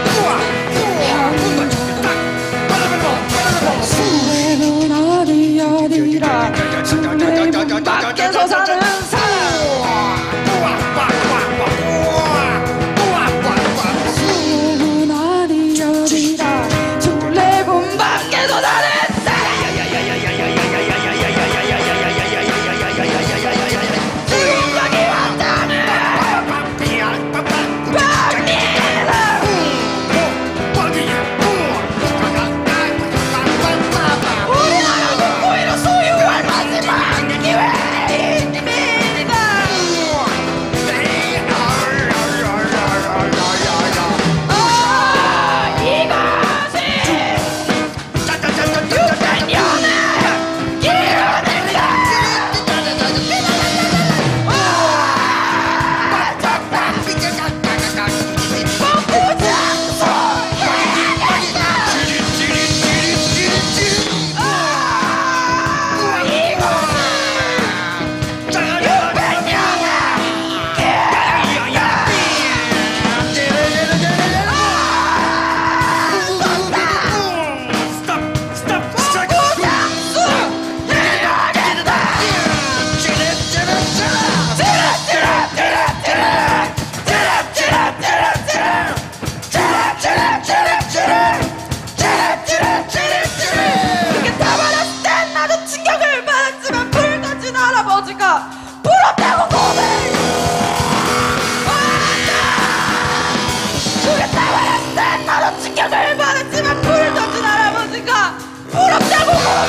밖에서 사는 사람 술은 어디 어디라 출애굽 밖에서 사는 사람 지금 여기 왔다는 밖에서 우리나라 국고에로 소유할 마지막 기회 부럽다고 고백 죽였다 말았을 나도 충격을 받았지만 불을 던진 할아버지가 부럽다고 고백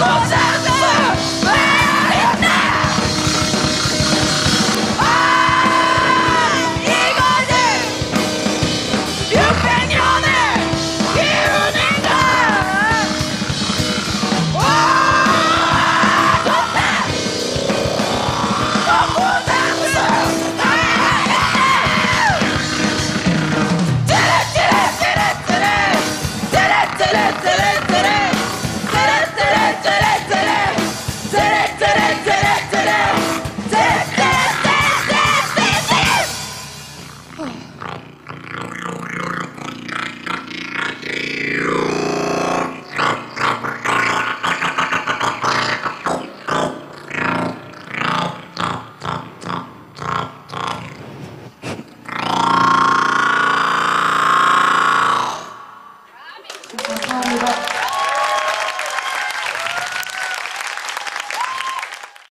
What's that?